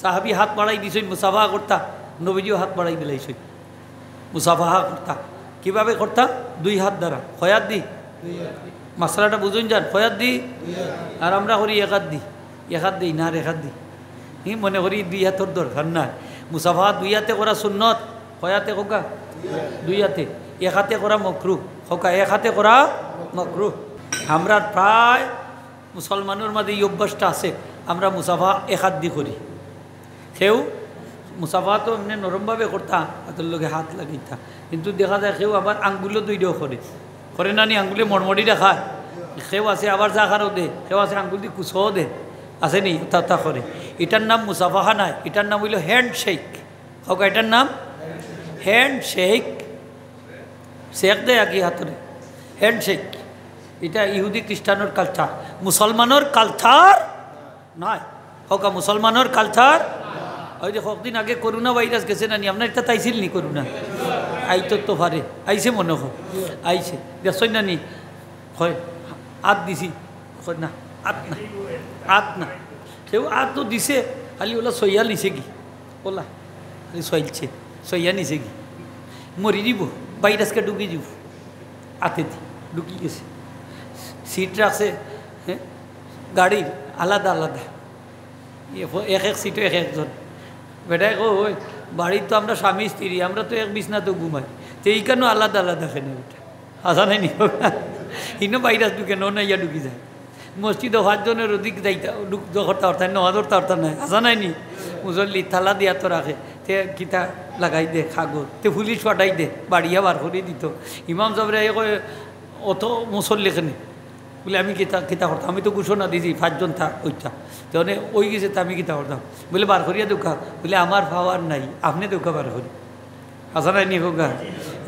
সাহাবী হাত বাড়াই দিছেন মুসাফাহা করতা, নবীজিও হাত বাড়াই দিলাইছেন মুসাফাহা করতা। কিভাবে করতা? দুই হাত দ্বারা। কয় হাত দি? মাসলাটা বুঝুন যান, কয় হাত দি? আর আমরা করি এক হাত দি, এক হাত দিই না আর এক হাত দিই ই মনে করি দুই হাতের দরকার না। মুসাফাহা দুই হাতে করা সুন্নত, কয় হাতে খোকা? দুই হাতে। এক হাতে করা মকরুহ, খোকা এক হাতে করা মকরুহ। আমরা প্রায় মুসলমানের মাঝে এই অভ্যাসটা আছে, আমরা মুসাফাহা এক হাত দি করি। কেউ মুসাফাহা তো এমনি নরমভাবে করতা, হাতের লগে হাত লাগিতা, কিন্তু দেখা যায় কেউ আবার আঙ্গুলও দুইটাও করে, করে না নি আঙ্গুলে মরমরি দেখায়। কেউ আছে আবার জাগারও দে, কেউ আছে আঙ্গুল দিয়ে কুচও দে, আছে নি তা তা করে। এটার নাম মুসাফাহা নাই, এটার নাম হইল হ্যান্ডশেক। খোকা এটার নাম হ্যান্ডশেক, শেক দেয় আগে হাতরে হ্যান্ডশেক। এটা ইহুদি খ্রিস্টানোর কালচার, মুসলমানোর কালচার নাই। খোকা মুসলমানোর কালচার ওই যে কদিন আগে করোনা ভাইরাস গেছে না নি, আপনার এটা তাইছিল নি করোনা? আইতো তো ভারে আইসে মনে হোক, আইসে দেখছই না নি, হয় আত দিছি না আত না আত না, কেউ আত তো দিছে খালি ওলা সইয়া নিছে কি, ওলা খালি সইলছে সইয়া নিছে কি, মরি দিব ভাইরাসকে ঢুকি দিব, আতে দি ঢুকি গেছে। সিট রাখছে হ্যাঁ গাড়ির আলাদা আলাদা, এক এক সিটে এক একজন। বেটায় কো ওই বাড়ির তো আমরা স্বামী স্ত্রী, আমরা তো এক বিছনা তো ঘুমাই, তো এই কেন আলাদা আলাদা খেলে ওটা আসা নাই নি, ইনো ভাইরাস ঢুকে ন ইয়া ঢুকি যায়। মসজিদে হাতজনের ওদিক যাইতা হরতা হরতা নহাজরতা হরতা নাই, আসা নাই নি। মুসল্লি থালা দিয়া তো রাখে, তে কিতা লাগাই দে খাগর, তে পুলিশ পাঠাই দে বাড়িয়া বার করে দিত। ইমাম সাহেবরা এ কয় অত মুসল্লি এখানে বলে আমি কিতা কিতা করতাম, আমি তো ঘোষণা দিছি পাঁচজন থাক ওইটা, তো ওই গেছে তা আমি কিতা করতাম, বলে বার করিয়া দোকা, বলে আমার পাওয়ার নাই আপনি দোকা বার করি, আসা নাই নি হোকা।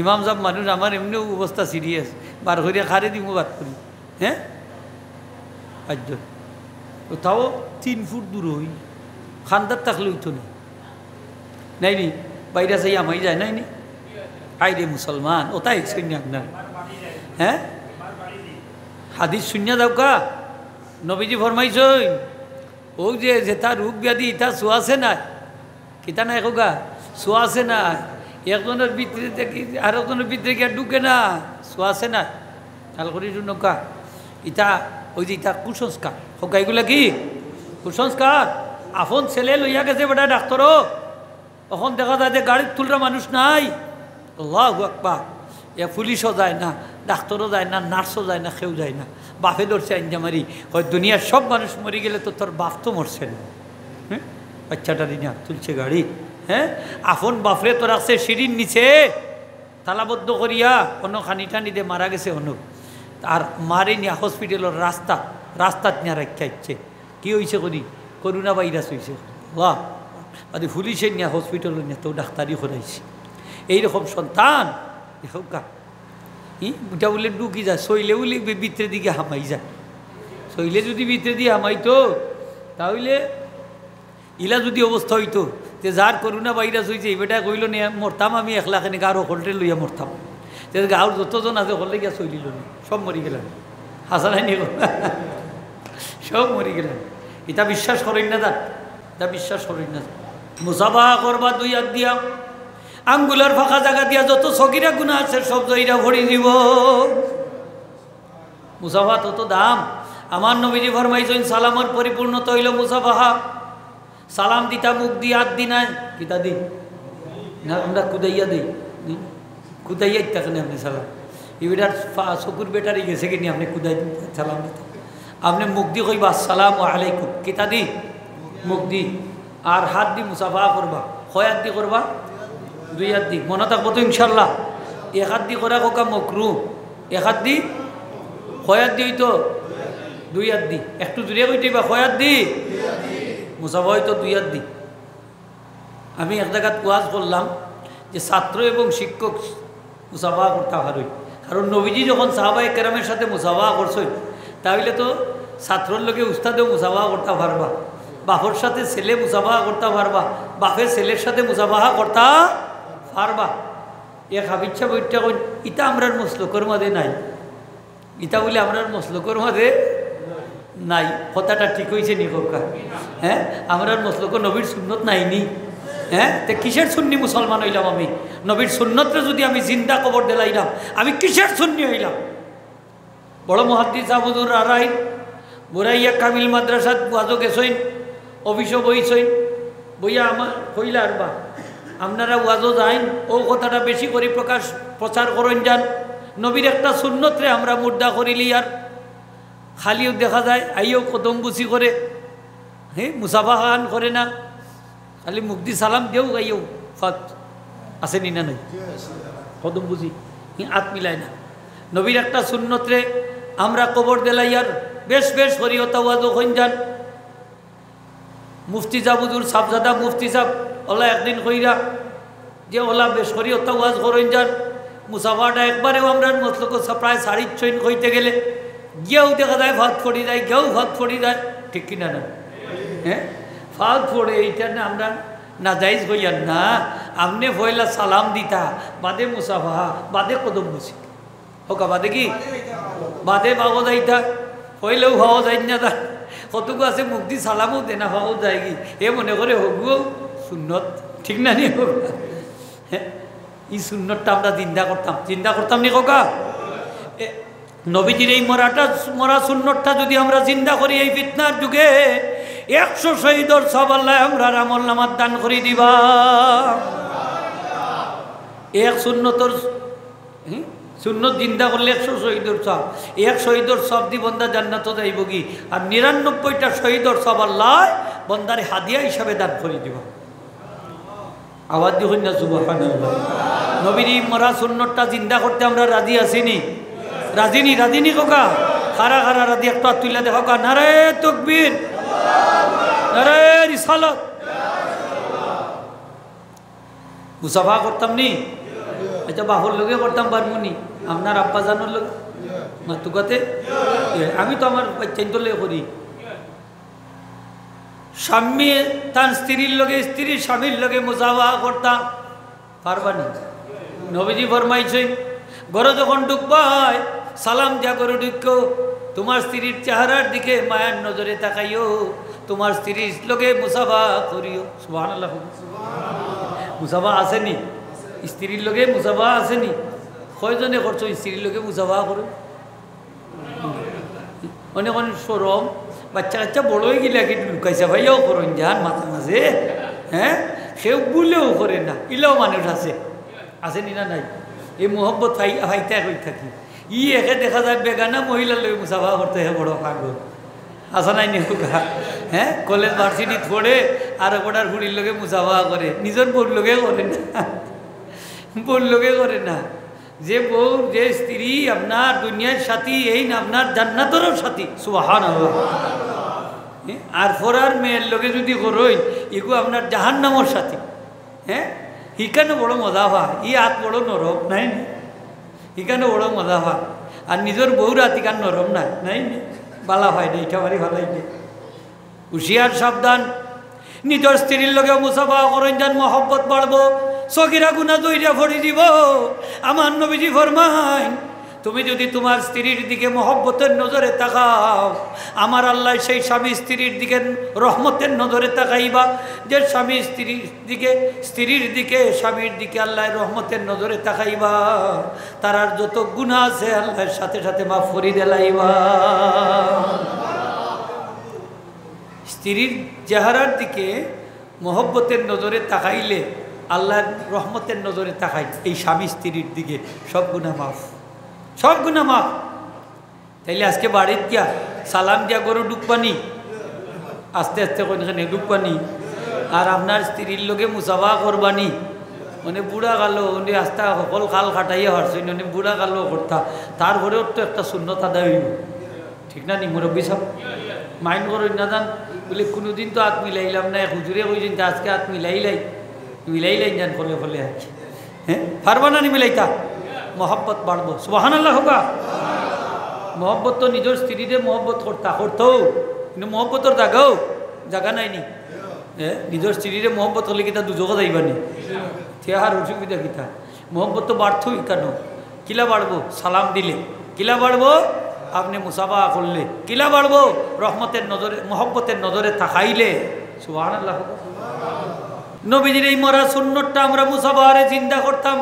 ইমাম সাহেব মানুষ, আমার এমনিও অবস্থা সিরিয়াস, বার করিয়া খারে দিব বার করি হ্যাঁ পাঁচজন, তাও 3 ফুট দূর হই, খান্দার থাকলে হইতো না নাই নি, বাইরে সেই আমাই যায় নাই নি। আই রে মুসলমান, ওটাই শূন্য আপনার হ্যাঁ হাদিস শূন্য দাওকা। নবীজি ফরমাইছ ও যে যেটা রোগ ব্যাধি ইটা চোয়াছে নাই, কিতা নাই কোকা চোয়াছে নাই, একজনের ভিতরে দেখি আর একজনের ভিতরে গিয়া ঢুকে না, চোয়াছে নাই তাল করি নৌকা। ইটা ওই যে ইটা কুসংস্কার হোকা, এগুলা কি কুসংস্কার। আপন ছেলে লইয়া গেছে বেটা ডাক্তারও, তখন দেখা যায় যে গাড়ির তুলরা মানুষ নাই। আল্লাহু আকবার। এ পুলিশও যায় না, ডাক্তারও যায় না, নার্সও যায় না, কেউ যায় না। বাপে ধরছে আঞ্জামারি, হয় দুনিয়ার সব মানুষ মরে গেলে তো তোর বাপ তো মরছে না। হ্যাঁ বাচ্চাটা নিয়ে তুলছে গাড়ি, হ্যাঁ আপন বাপরে তো রাখছে সিঁড়ির নিচে তালাবদ্ধ করিয়া, অন্য খানি টানি দিয়ে মারা গেছে অন্য, আর মারে নিয়ে হসপিটালের রাস্তা রাস্তাত নিয়ে রাখা ইচ্ছে। কী হয়েছে করি? করোনা ভাইরাস হয়েছে। বাহ, আদি পুলিশে নিয়ে হসপিটালে নিয়ে তো ডাক্তারি করাইছি। এইরকম সন্তান হোকা ই বুটা বলে ডুকি যায়, শৈলে বলে ভিতরে দিকে হামাই যায়। শৈলে যদি ভিতরে দিয়ে হামাইতো তাহলে ইলা যদি অবস্থা হইতো যে যার করোনা ভাইরাস হয়েছে বেটা কইল নে মরতাম আমি একলা, খানি গাঁর হলটে লইয়া মরতাম, যে গাঁর যতজন আছে হলে গিয়া শৈলিল না, সব মরি গেলেন। হাসানাই নি সব মরি গেলেন। এটা বিশ্বাস করেন না তার, এটা বিশ্বাস করেন না। মুসাফাহা করবা দুই হাত দিয়া, আঙ্গুলের ফাঁকা জায়গা দিয়া যত সগিরা গুণা আছে সব জয়রা ভরি দিব। মুসাফাহা তত দাম। আমার নবীজি ফরমাইছেন সালামের পরিপূর্ণতা হইল মুসাফাহা। সালাম দিতা মুখ দিয়ে হাত দি নাই, কিতা দি না আমরা কুদাইয়া দিই, কুদাইয়া ইত্যাদি আপনি সালাম এবার চকুর বেটারি গেছে কিনি, আপনি কুদাই সালাম দিতা, আপনি মুখ দি কইবা আসসালামু আলাইকুম, কিতা দি মুখ দি। আর হাত দি মুসাফাহা করবা, কয় হাত দি করবা? দুই হাত দি। মনে থাকবো তো ইনশাল্লাহ। এক হাত দি করা কোকা মকরুহ, এক হাত দি। কয় হাত দি হইতো? দুই হাত দি। একটু জুড়ে কইতে বা কয় হাত দি? মুসাফাহা হইতো দুই হাত দি। আমি এক জায়গায় ওয়াজ করলাম যে ছাত্র এবং শিক্ষক মুসাফাহা করতে পারই, কারণ নবীজি যখন সাহাবায়ে কেরামের সাথে মুসাফাহা করছই, তাহলে তো ছাত্রর লোকে উস্তাদেও মুসাফাহা করতে পারবা, বাপের সাথে ছেলে মুসাফাহা করতে পারবা, বাপের ছেলের সাথে মুসাফাহা করতে পারবা। এক হাবিচ্ছা বৈঠা কই ইতা আমরার মসলকর মাঝে নাই, ইতা বলে আমরার মসলকর মাঝে নাই কথাটা ঠিক হইছে নি খোকা? হ্যাঁ, আমরা মসলুক নবীর সুন্নত নাইনি। হ্যাঁ, তে কিসের সুন্নি মুসলমান হইলাম আমি? নবীর সুন্নতরে যদি আমি জিন্দা কবর দিলাইলাম, আমি কিসের সুন্নি হইলাম? বড় মুহাদ্দিস আবুদুর রাই বুরাইয়া কামিল মাদ্রাসাত ওয়াজও গেছইন, অফিসও বইছইন, বইয়া আমার কইলা আর বা আপনারা ওয়াজও যাইন, ও কথাটা বেশি করে প্রচার করেন যান। নবীর একটা সুন্নতরে আমরা মুদ্দা করিলি আর খালিও দেখা যায় আইও কদম বুচি করে, হ্যাঁ মুসাফা খান করে না, খালি মুক্তি সালাম দেও গাইও ফাত আছে নি না নাই কদম বুঝি আত মিলায় না। নবীর একটা সুন্নতরে আমরা কবর দেলাই আর বেশ বেশ হরিহতা ওয়াজ হইন যান। মুফতি জাবুদুর সাবজাদা মুফতি সাব ওলা একদিন কইরা যে ওলা বেশ হরিহতা ওয়াজ হরিণ যান, মুসাফাটা একবারেও আমরা মতলক প্রায় সাড়ি ছইন কইতে গেলে গিয়েও দেখা যায় ভাত ফড়ি যায়, গেও ভাত ফড়ি যায়, ঠিক কিনা না? হ্যাঁ, ভাত ফড়ে এইটা না আমরা না যাইজ হইয়ার না, আপনি হইলা সালাম দিতা বাদে মুসাফা বাদে কদম বুঝি হোকা বাদে কি বাদে বাগো যাইতা হইলেও হওয়া যায় না তা কতগু আছে মুক্তি সালামও দে না হওয়াও যায় কি এ মনে করে হবুও সুন্নত ঠিক না নি হোক? হ্যাঁ, এই সুন্নতটা আমরা চিন্তা করতাম নি কোকা? নবীজির এই মরা সুন্নতটা যদি আমরা জিন্দা করি এই ফিতনার যুগে 100 শহীদর সব আল্লাহ আমরা আমল নামাত দান করে দিবা। এক সুন্নতর সুন্নত জিন্দা করলে 100 শহীদর সব, এক শহীদর সব দি বন্দা জান্নাত যাইব কি, আর 99টা শহীদর সব আল্লাহ বন্দারে হাদিয়া হিসাবে দান করে দিবা। আওয়াজ দি হইনা সুবহানাল্লাহ। নবীর এই মরা সুন্নতটা জিন্দা করতে আমরা রাজি আছি নি? রাজিনী কোকা? খারা খারা রাজি একটা তুইলা দেখো কা? নারে তকবীর, নারে রিসালাত। মুসাফা করতাম নি? আচ্ছা বাহুর লোকে করতাম, বারমুনি আপনার আব্বা জানোর লোক মাতুকাতে, আমি তো আমার চেন্তলে করি। স্বামী তার স্ত্রীর লোকে, স্ত্রীর স্বামীর লোকে মুসাফা করতাম, পারবানি? নবীজি ফরমাইছেন ঘরে যখন ডুববাই সালাম দিয়া করে ঢুক, তোমার স্ত্রীর চেহারার দিকে মায়ার নজরে তাকাইও, তোমার স্ত্রীর লোকে মুসাফা করিও। সুবহানাল্লাহ। মুসাফা আসেনি স্ত্রীর লোকে? মুসাফা আসেনি? কয়জনে করছো স্ত্রীর লোকে মুসাফা করো? অনেক অনেক সরম বাচ্চা কাচ্চা বড় হয়ে গেলে কিন্তু লুকাইছে ভাইও করেন যান মাথা মাঝে। হ্যাঁ, সেও বলেও করে না, ইলাও মানুষ আছে, আসেনি না নাই? এই মোহব্বত হাইতে হয়ে থাকি ই একে দেখা যায় বেগানা মহিলার লোক মুসাফা করতে হে বড় পাগল আসা নাই নিকা? হ্যাঁ, কলেজ ভার্সিটি থোড়ে আর ওটার ঘুড়ির লোকে মুসাফা করে, নিজের বউর লোকে করে না, বউর লোকে করে না। যে বউ যে স্ত্রী আপনার দুনিয়ার সাথী, এই না আপনার জান্নাতেরও সাথী। সুবহানাল্লাহ। আর ফোরার মেয়ের লোকে যদি করই, এগু আপনার জাহান্নামের সাথী। হ্যাঁ, এখানে বড় মজা হওয়া, ই আত বড় নরম নাই, এখানে বড় মজা হওয়া। আর নিজের বউ রাত এখান নরম না নাই, বালা হয় না, এটা বাড়ি ভালাই নেই। হুশিয়ার, সাবধান। নিজের স্ত্রীর লোকে মুসাফা করেন যান, মহব্বত বাড়বো, সগিরা গুণা দইরা ভরি দিব। আমার নবীজি ফরমায়, তুমি যদি তোমার স্ত্রীর দিকে মহব্বতের নজরে তাকাও, আমার আল্লাহ সেই স্বামী স্ত্রীর দিকে রহমতের নজরে তাকাইবা। যে স্বামী স্ত্রীর দিকে স্বামীর দিকে আল্লাহ রহমতের নজরে তাকাইবা, তারার যত গুনাহ আছে আল্লাহর সাথে সাথে মাফ করে দেলাইবা। স্ত্রীর চেহারার দিকে মহব্বতের নজরে তাকাইলে, আল্লাহর রহমতের নজরে তাকাই এই স্বামী স্ত্রীর দিকে, সব গুনাহ মাফ, সব গুণা মাফ। তাইলে আজকে বাড়িতে গিয়া সালাম দিয়া গরু ডুববানি, আস্তে আস্তে কোনখানে ডুববানি, আর আপনার স্ত্রীর লোকে মুসাফা করবানি। মানে বুড়া গালো উনি আস্তা সকল কাল খাটাইয়া হারছেন, উনি বুড়া গালো কর্তা, তারপরেও তো একটা শূন্যতা দেয়, ঠিক না নি? মুরব্বী সব মাইন্ড করেন না যান, বলে কোনোদিন তো হাত মিলাইলাম না, এক হুজুরে কইছেন যে আজকে হাত মিলাই লাই যান ফলে ফলে আর কি। হ্যাঁ, পারবা না নি মিলাইতা? মহব্বত বাড়বো। সুবহানাল্লাহ। হোকা মহব্বত তো নিজের স্ত্রীরে মহব্বত করতো, কিন্তু মহব্বতর জায়গা নাই নি। হ্যাঁ, নিজের স্ত্রীরে মহব্বত হলে কিতা দুজোগা যাইবানি, চেহার অসুবিধা কিতা? মহব্বত তো বাড়তই কেন? কিলা বাড়বো? সালাম দিলে। কিলা বাড়বো? আপনি মুসাফা করলে কিলা বাড়বো, রহমতের নজরে মহব্বতের নজরে তাকাইলে। সুবহানাল্লাহ, সুবহানাল্লাহ। নবীজির এই মরা সুন্নতটা আমরা মুসাফারে জিন্দা করতাম।